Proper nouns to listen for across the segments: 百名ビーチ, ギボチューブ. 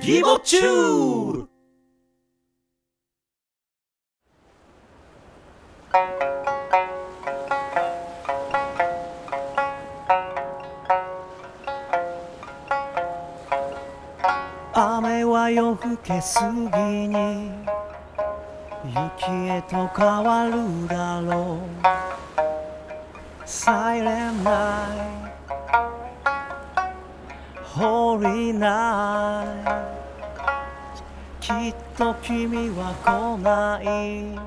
ギボチュール。雨は夜更け過ぎに雪へと変わるだろう。サイレンナイト、ホーリーナイト、きっと君は来ない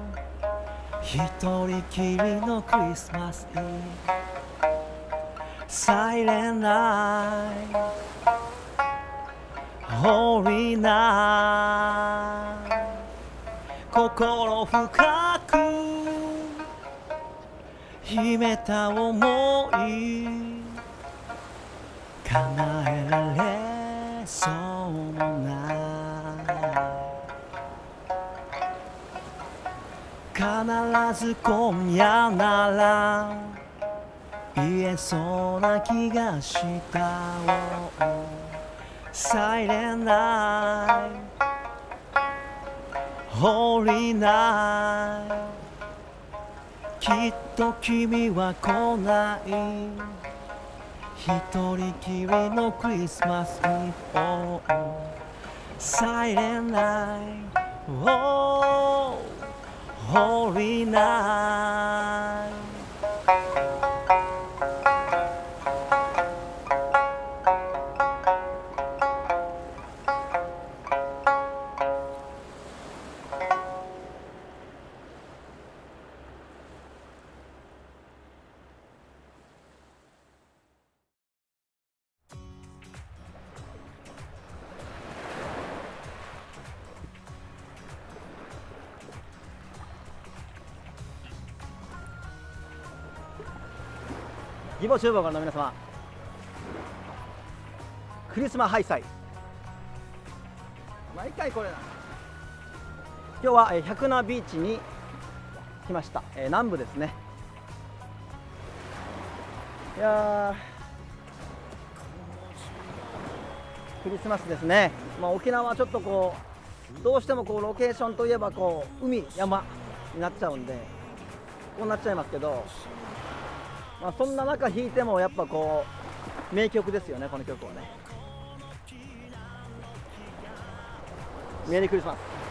一人きりのクリスマスイブ。サイレンナイト、ホーリーナイト、心深く秘めた想い叶えられそうもない。必ず今夜なら言えそうな気がした、oh。Silent night, holy night。 きっと君は来ない一人きりのクリスマスイブ。 Oh, silent night, oh, holy night。ギボチューブをご覧の皆様、クリスマハイ祭、毎回これな。今日は百名ビーチに来ました。南部ですね。いやー、クリスマスですね。まあ沖縄はちょっとこうどうしてもこうロケーションといえばこう海山になっちゃうんで、こうなっちゃいますけど。まあそんな中弾いてもやっぱこう名曲ですよね、この曲はね。メリークリスマス。